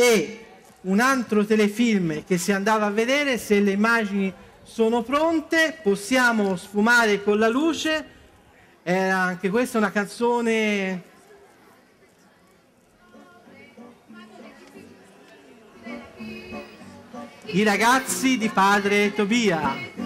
E un altro telefilm che si andava a vedere, se le immagini sono pronte, possiamo sfumare con la luce, era anche questa una canzone... I ragazzi di Padre Tobia.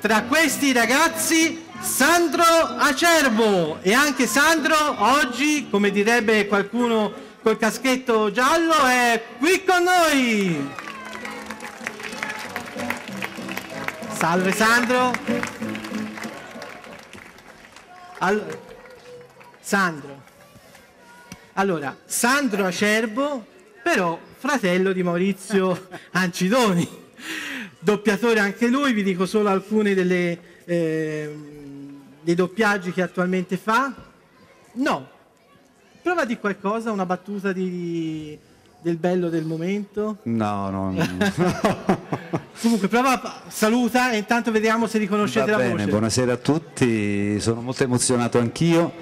Tra questi ragazzi Sandro Acerbo, e anche Sandro oggi, come direbbe qualcuno col caschetto giallo, è qui con noi. Salve Sandro. Allora, Sandro Acerbo, però fratello di Maurizio Ancidoni, doppiatore anche lui. Vi dico solo alcune delle... dei doppiaggi che attualmente fa. No, prova di qualcosa, una battuta del bello del momento. No. Comunque prova, saluta e intanto vediamo se riconoscete la voce. Buonasera a tutti, sono molto emozionato anch'io.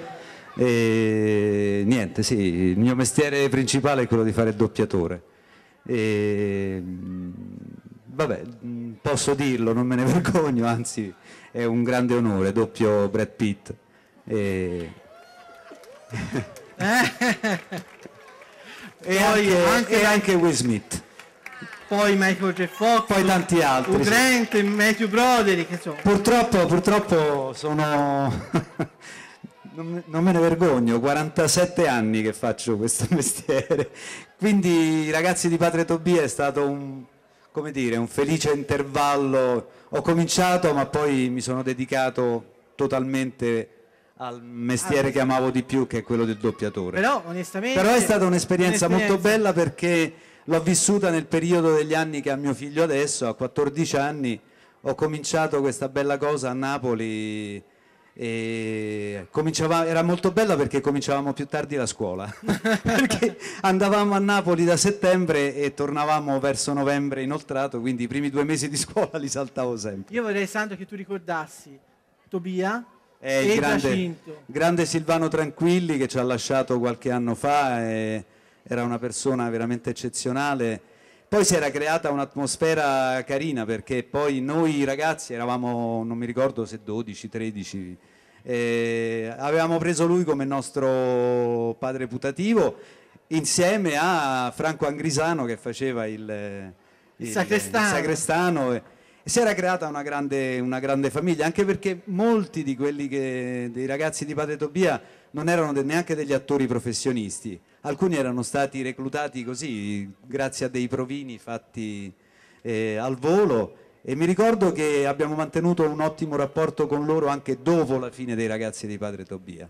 E niente, sì, il mio mestiere principale è quello di fare il doppiatore. E vabbè, posso dirlo, non me ne vergogno, anzi è un grande onore, doppio Brad Pitt. E anche Will Smith. Poi Michael J. Fox, poi tanti altri. Grant, Matthew Broderick, insomma. Purtroppo sono... non me ne vergogno, 47 anni che faccio questo mestiere. Quindi i ragazzi di Padre Tobia è stato un... come dire, un felice intervallo. Ho cominciato, ma poi mi sono dedicato totalmente al mestiere che amavo di più, che è quello del doppiatore. Però onestamente... però è stata un'esperienza molto bella, perché l'ho vissuta nel periodo degli anni che ha mio figlio adesso. A 14 anni ho cominciato questa bella cosa a Napoli e era molto bella perché cominciavamo più tardi la scuola perché andavamo a Napoli da settembre e tornavamo verso novembre inoltrato, quindi i primi 2 mesi di scuola li saltavo sempre. Io vorrei, Sandro, che tu ricordassi Tobia e il grande Silvano Tranquilli, che ci ha lasciato qualche anno fa, era una persona veramente eccezionale. Poi si era creata un'atmosfera carina, perché poi noi ragazzi eravamo, non mi ricordo se 12, 13, avevamo preso lui come nostro padre putativo insieme a Franco Angrisano, che faceva il sacrestano. E si era creata una grande famiglia, anche perché molti di quelli dei ragazzi di Padre Tobia non erano neanche degli attori professionisti. Alcuni erano stati reclutati così, grazie a dei provini fatti al volo, e mi ricordo che abbiamo mantenuto un ottimo rapporto con loro anche dopo la fine dei ragazzi di Padre Tobia.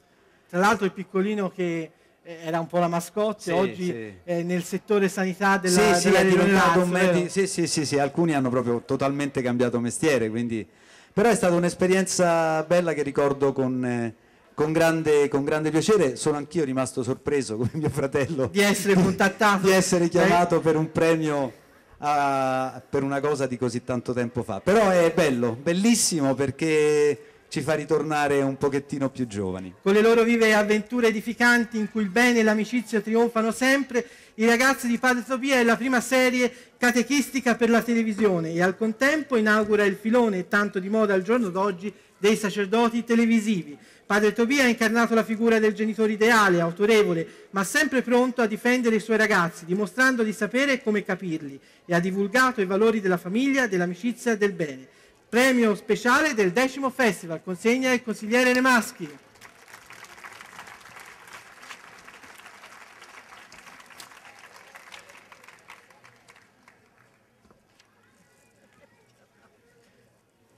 Tra l'altro il piccolino, che era un po' la mascotte, sì, oggi sì. Nel settore sanità della regione. Sì, alcuni hanno proprio totalmente cambiato mestiere, quindi... però è stata un'esperienza bella che ricordo con grande piacere. Sono anch'io rimasto sorpreso, come mio fratello, di essere contattato, di essere chiamato per un premio per una cosa di così tanto tempo fa. Però è bello, bellissimo, perché ci fa ritornare un pochettino più giovani. Con le loro vive avventure edificanti in cui il bene e l'amicizia trionfano sempre, I ragazzi di Padre Tobia è la prima serie catechistica per la televisione e al contempo inaugura il filone tanto di moda al giorno d'oggi dei sacerdoti televisivi. Padre Tobia ha incarnato la figura del genitore ideale, autorevole, ma sempre pronto a difendere i suoi ragazzi, dimostrando di sapere come capirli, e ha divulgato i valori della famiglia, dell'amicizia e del bene. Premio speciale del 10° Festival, consegna il consigliere Nemaschi.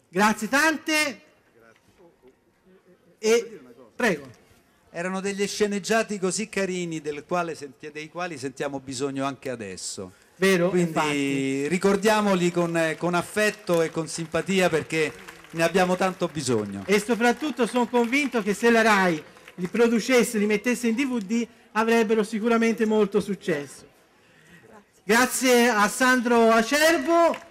Grazie tante. E prego. Erano degli sceneggiati così carini dei quali sentiamo bisogno anche adesso. Vero, quindi infatti. Ricordiamoli con affetto e con simpatia, perché ne abbiamo tanto bisogno. E soprattutto sono convinto che se la Rai li producesse, li mettesse in DVD, avrebbero sicuramente molto successo. Grazie a Sandro Acerbo.